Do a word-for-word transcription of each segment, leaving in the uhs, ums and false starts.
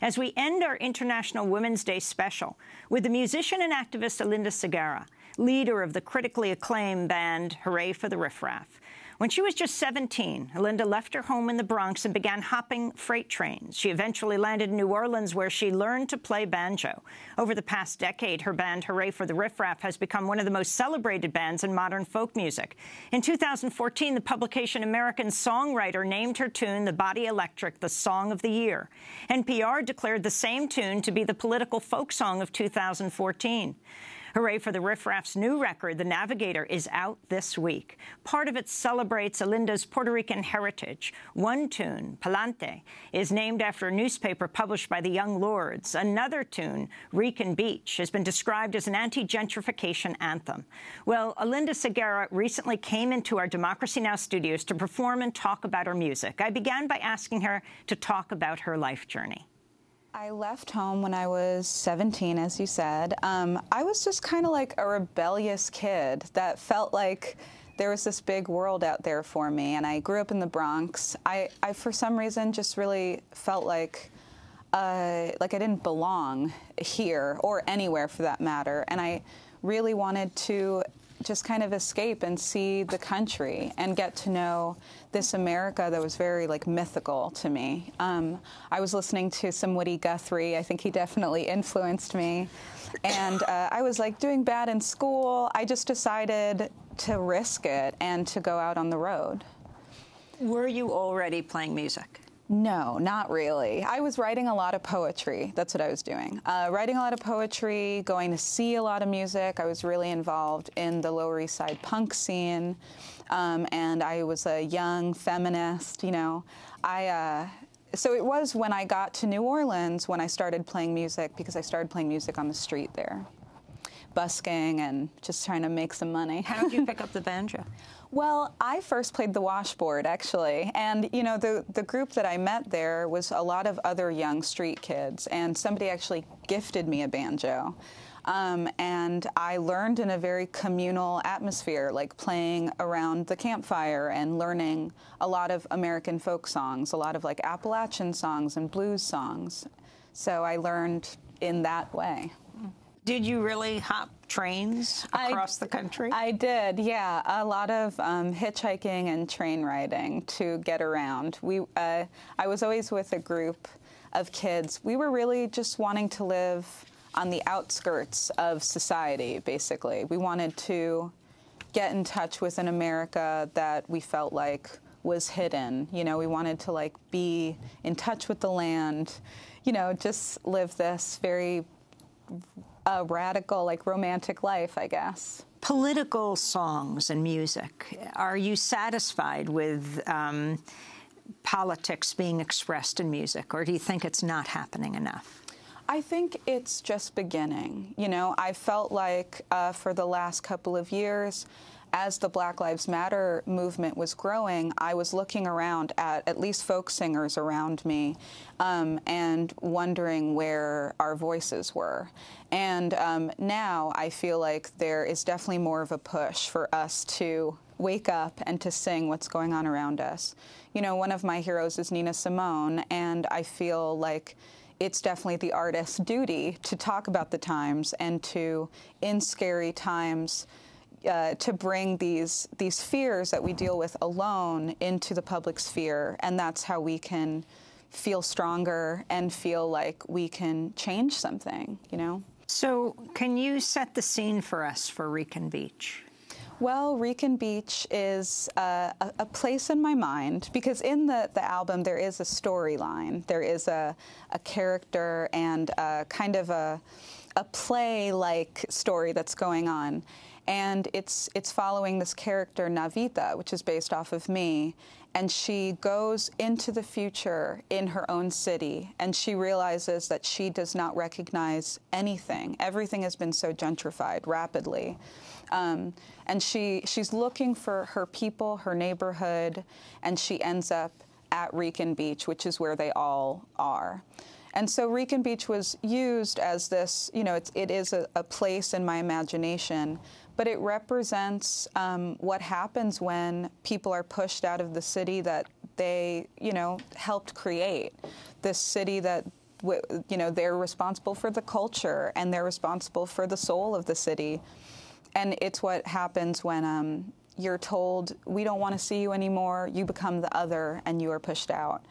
as we end our International Women's Day special with the musician and activist Alynda Segarra, leader of the critically acclaimed band Hurray for the Riff Raff. When she was just seventeen, Alynda left her home in the Bronx and began hopping freight trains. She eventually landed in New Orleans, where she learned to play banjo. Over the past decade, her band Hurray for the Riff Raff has become one of the most celebrated bands in modern folk music. In two thousand fourteen, the publication American Songwriter named her tune, The Body Electric, the Song of the Year. N P R declared the same tune to be the political folk song of two thousand fourteen. Hurray for the Riff Raff's new record, The Navigator, is out this week. Part of it celebrates Alynda's Puerto Rican heritage. One tune, Palante, is named after a newspaper published by the Young Lords. Another tune, Rican Beach, has been described as an anti-gentrification anthem. Well, Alynda Segarra recently came into our Democracy Now! Studios to perform and talk about her music. I began by asking her to talk about her life journey. I left home when I was seventeen, as you said. Um, I was just kind of like a rebellious kid that felt like there was this big world out there for me, and I grew up in the Bronx. I, I for some reason, just really felt like uh, like I didn't belong here or anywhere for that matter, and I really wanted to just kind of escape and see the country and get to know this America that was very, like, mythical to me. Um, I was listening to some Woody Guthrie. I think he definitely influenced me. And uh, I was, like, doing bad in school. I just decided to risk it and to go out on the road. Were you already playing music? No, not really. I was writing a lot of poetry. That's what I was doing. Uh, writing a lot of poetry, going to see a lot of music. I was really involved in the Lower East Side punk scene, um, and I was a young feminist, you know. I, uh, so it was when I got to New Orleans when I started playing music, because I started playing music on the street there, busking and just trying to make some money. How did you pick up the banjo? Well, I first played the washboard, actually, and, you know, the, the group that I met there was a lot of other young street kids, and somebody actually gifted me a banjo, um, and I learned in a very communal atmosphere, like playing around the campfire and learning a lot of American folk songs, a lot of, like, Appalachian songs and blues songs, so I learned in that way. Did you really hop trains across I, the country? I did, yeah. A lot of um, hitchhiking and train riding to get around. We, uh, I was always with a group of kids. We were really just wanting to live on the outskirts of society, basically. We wanted to get in touch with an America that we felt like was hidden. You know, we wanted to, like, be in touch with the land, you know, just live this very a radical, like, romantic life, I guess. Political songs and music. Are you satisfied with um, politics being expressed in music, or do you think it's not happening enough? I think it's just beginning. You know, I felt like uh, for the last couple of years, as the Black Lives Matter movement was growing, I was looking around at at least folk singers around me um, and wondering where our voices were. And um, now I feel like there is definitely more of a push for us to wake up and to sing what's going on around us. You know, one of my heroes is Nina Simone, and I feel like it's definitely the artist's duty to talk about the times and to, in scary times, Uh, to bring these these fears that we deal with alone into the public sphere, and that's how we can feel stronger and feel like we can change something, you know? So can you set the scene for us for Rican Beach? Well, Rican Beach is uh, a, a place in my mind, because in the, the album there is a storyline. There is a, a character and a kind of a, a play-like story that's going on. And it's it's following this character, Navita, which is based off of me. And she goes into the future in her own city, and she realizes that she does not recognize anything. Everything has been so gentrified rapidly. Um, and she she's looking for her people, her neighborhood, and she ends up at Rican Beach, which is where they all are. And so Rican Beach was used as this, you know, it's, it is a, a place in my imagination. But it represents um, what happens when people are pushed out of the city that they, you know, helped create, this city that you know, they're responsible for the culture and they're responsible for the soul of the city. And it's what happens when um, you're told, we don't want to see you anymore, you become the other, and you are pushed out.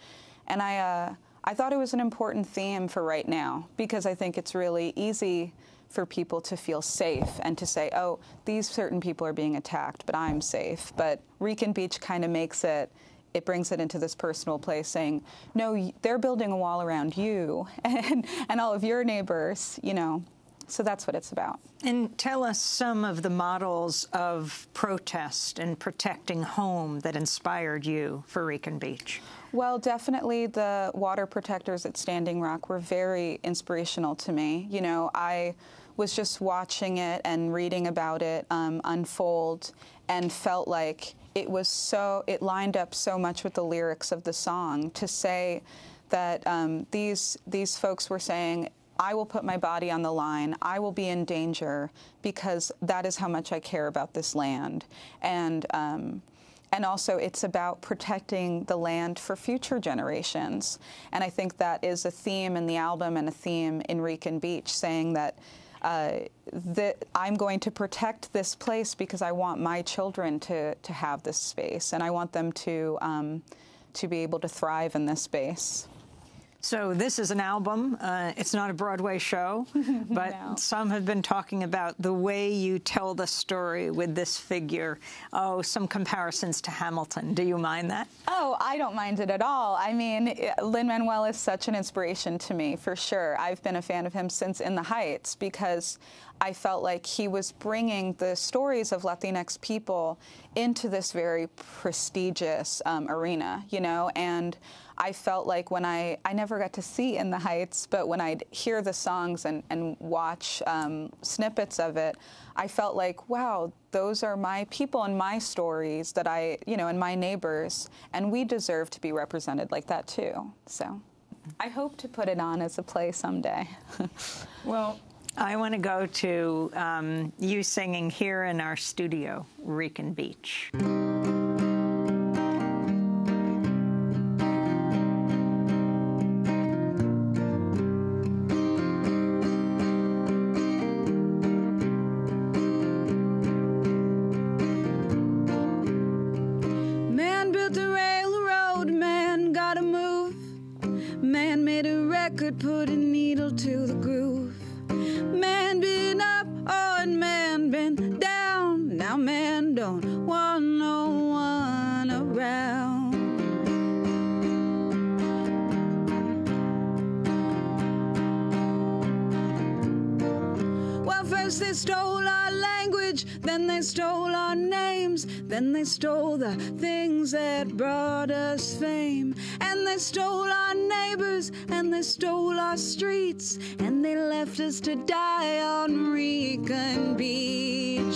And I, uh, I thought it was an important theme for right now, because I think it's really easy for people to feel safe and to say, oh, these certain people are being attacked, but I'm safe. But Rican Beach kind of makes it, it brings it into this personal place, saying, no, they're building a wall around you and, and all of your neighbors, you know. So that's what it's about. And tell us some of the models of protest and protecting home that inspired you for Rican Beach. Well, definitely the water protectors at Standing Rock were very inspirational to me. You know, I was just watching it and reading about it um, unfold, and felt like it was so, it lined up so much with the lyrics of the song to say that um, these, these folks were saying, I will put my body on the line, I will be in danger, because that is how much I care about this land. And, um, and also, it's about protecting the land for future generations. And I think that is a theme in the album and a theme in Rican Beach, saying that, uh, that I'm going to protect this place because I want my children to, to have this space, and I want them to, um, to be able to thrive in this space. So this is an album. Uh, it's not a Broadway show, but no. Some have been talking about the way you tell the story with this figure. Oh, some comparisons to Hamilton. Do you mind that? Oh, I don't mind it at all. I mean, Lin-Manuel is such an inspiration to me, for sure. I've been a fan of him since In the Heights, because I felt like he was bringing the stories of Latinx people into this very prestigious um, arena, you know, and I felt like when I, I never got to see In the Heights, but when I'd hear the songs and, and watch um, snippets of it, I felt like, wow, those are my people and my stories that I, you know, and my neighbors, and we deserve to be represented like that too. So I hope to put it on as a play someday. Well, I want to go to um, you singing here in our studio, Rican Beach. Man built a railroad, man gotta move. Man made a record, put a needle to the groove. Man been up, oh, and man been down. Now man don't want no one around. Well, first they stole our language, then they stole our names, then they stole the things that brought us fame. And they stole our neighbors, and they stole our streets, and they left us to die on Rican Beach.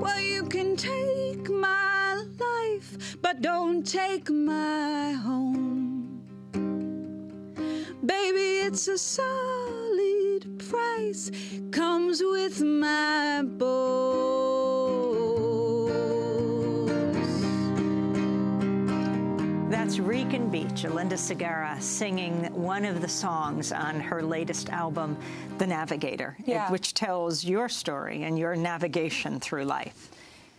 Well, you can take my life, but don't take my home. Baby, it's a solid price, comes with my bones. That's Rican Beach, Alynda Segarra, singing one of the songs on her latest album, The Navigator, yeah. Which tells your story and your navigation through life.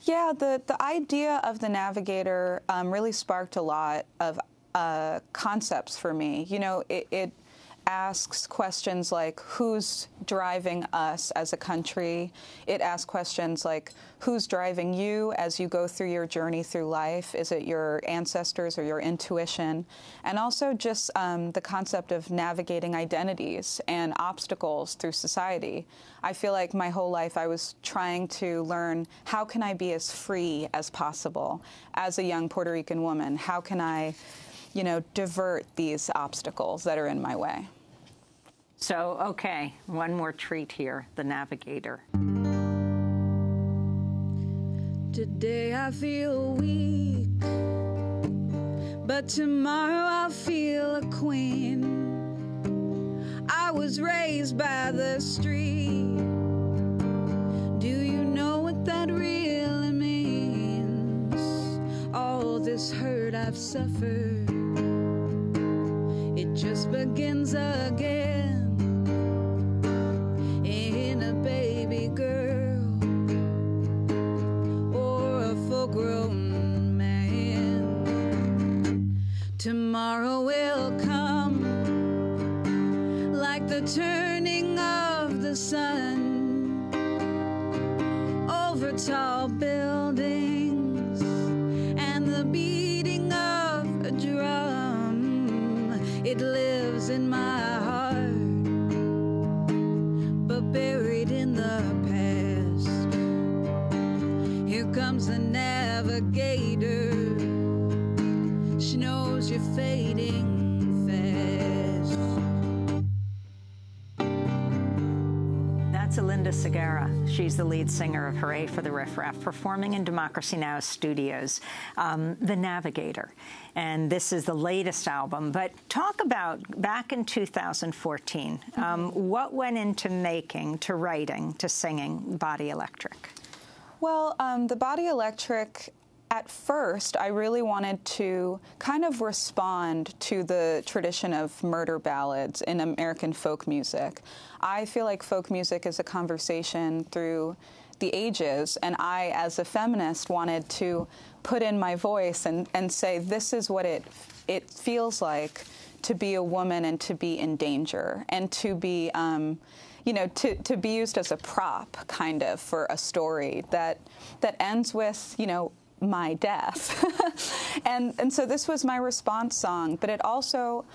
Yeah, the, the idea of The Navigator um, really sparked a lot of uh, concepts for me. You know, it, it asks questions like, who's driving us as a country? It asks questions like, who's driving you as you go through your journey through life? Is it your ancestors or your intuition? And also just um, the concept of navigating identities and obstacles through society. I feel like my whole life I was trying to learn, how can I be as free as possible as a young Puerto Rican woman? How can I, you know, divert these obstacles that are in my way? So, okay, one more treat here, The Navigator. Today I feel weak, but tomorrow I'll feel a queen. I was raised by the street. Do you know what that really means? this hurt I've suffered, it just begins again in a baby girl or a full-grown man. Tomorrow will come like the turning of the sun over tall buildings and the beating of a drum. It lives in my heart, but buried in the past. Here comes the navigator. She knows you're fading fast. That's Alynda Segarra. She's the lead singer of Hurray for the Riff Raff, performing in Democracy Now! Studios, um, The Navigator. And this is the latest album. But talk about back in two thousand fourteen, um, mm-hmm. what went into making, to writing, to singing Body Electric? Well, um, The Body Electric, at first, I really wanted to kind of respond to the tradition of murder ballads in American folk music. I feel like folk music is a conversation through the ages, and I, as a feminist, wanted to put in my voice and, and say, this is what it, it feels like to be a woman and to be in danger and to be, um, you know, to, to be used as a prop, kind of, for a story that, that ends with, you know, my death. and, and so this was my response song, but it also,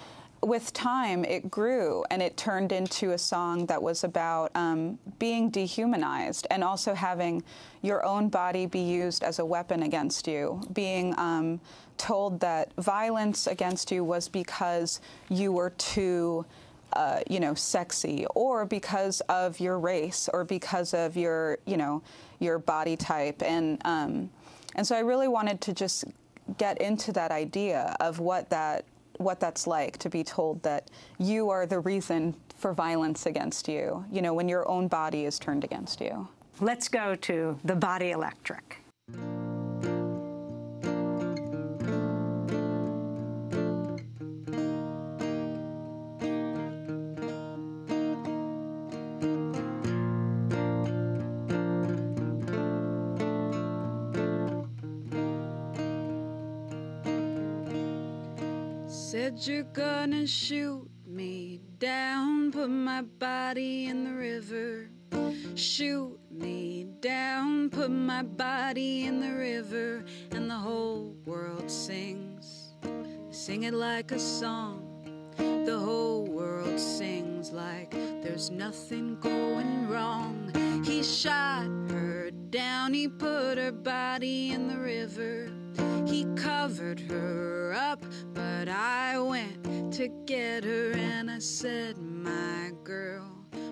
with time, it grew, and it turned into a song that was about um, being dehumanized and also having your own body be used as a weapon against you, being um, told that violence against you was because you were too, uh, you know, sexy, or because of your race, or because of your, you know, your body type. And, um, and so I really wanted to just get into that idea of what that what that's like, to be told that you are the reason for violence against you, you know, when your own body is turned against you. Let's go to The Body Electric. Said you're gonna shoot me down, put my body in the river. Shoot me down, put my body in the river. And the whole world sings, sing it like a song. The whole world sings like there's nothing going wrong. He shot her down, he put her body in the river. He covered her up, but I went to get her, and I said, my girl,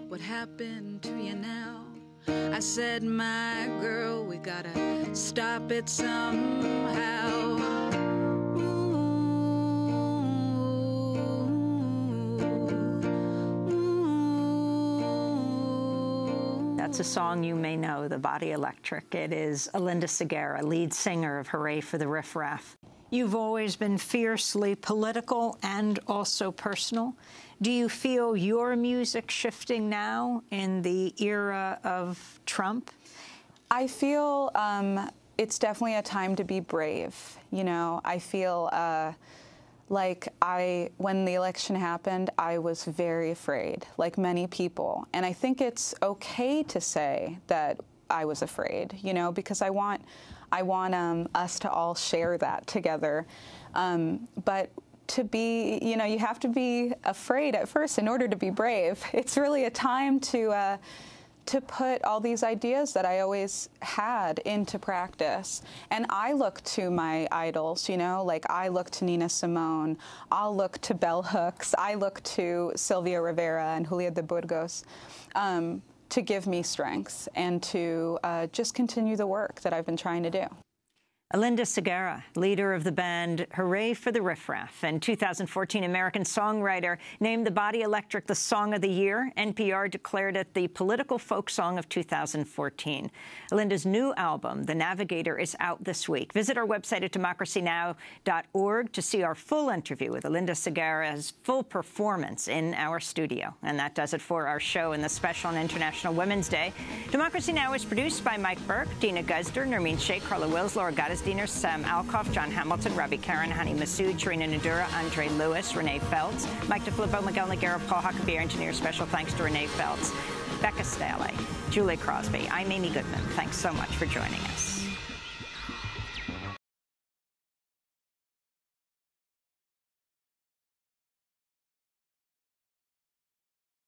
what happened to you now? I said, my girl, we gotta stop it somehow. It's a song you may know, The Body Electric. It is Alynda Segarra, lead singer of Hurray for the Riff Raff. You've always been fiercely political and also personal. Do you feel your music shifting now in the era of Trump? I feel um, it's definitely a time to be brave. You know, I feel uh, like I, when the election happened, I was very afraid, like many people. And I think it's okay to say that I was afraid, you know, because I want, I want um, us to all share that together. Um, but to be, you know, you have to be afraid at first in order to be brave. It's really a time to, uh, to put all these ideas that I always had into practice. And I look to my idols, you know, like I look to Nina Simone, I'll look to bell hooks, I look to Sylvia Rivera and Julia de Burgos um, to give me strength and to uh, just continue the work that I've been trying to do. Alynda Segarra, leader of the band Hurray for the Riff Raff, and two thousand fourteen American Songwriter, named The Body Electric the Song of the Year. N P R declared it the Political Folk Song of two thousand fourteen. Alynda's new album, The Navigator, is out this week. Visit our website at democracy now dot org to see our full interview with Alynda Segarra's full performance in our studio. And that does it for our show in the special on International Women's Day. Democracy Now! Is produced by Mike Burke, Dina Guzder, Nermeen Sheikh, Carla Wills, Laura Gaddis, Diener, Sam Alkoff, John Hamilton, Ravi Karan, Hani Massoud, Trina Nadura, Andre Lewis, Renee Feltz, Mike DeFilippo, Miguel Nogueira, Paul Huckabee, engineer. Special thanks to Renee Feltz, Becca Staley, Julie Crosby. I'm Amy Goodman. Thanks so much for joining us.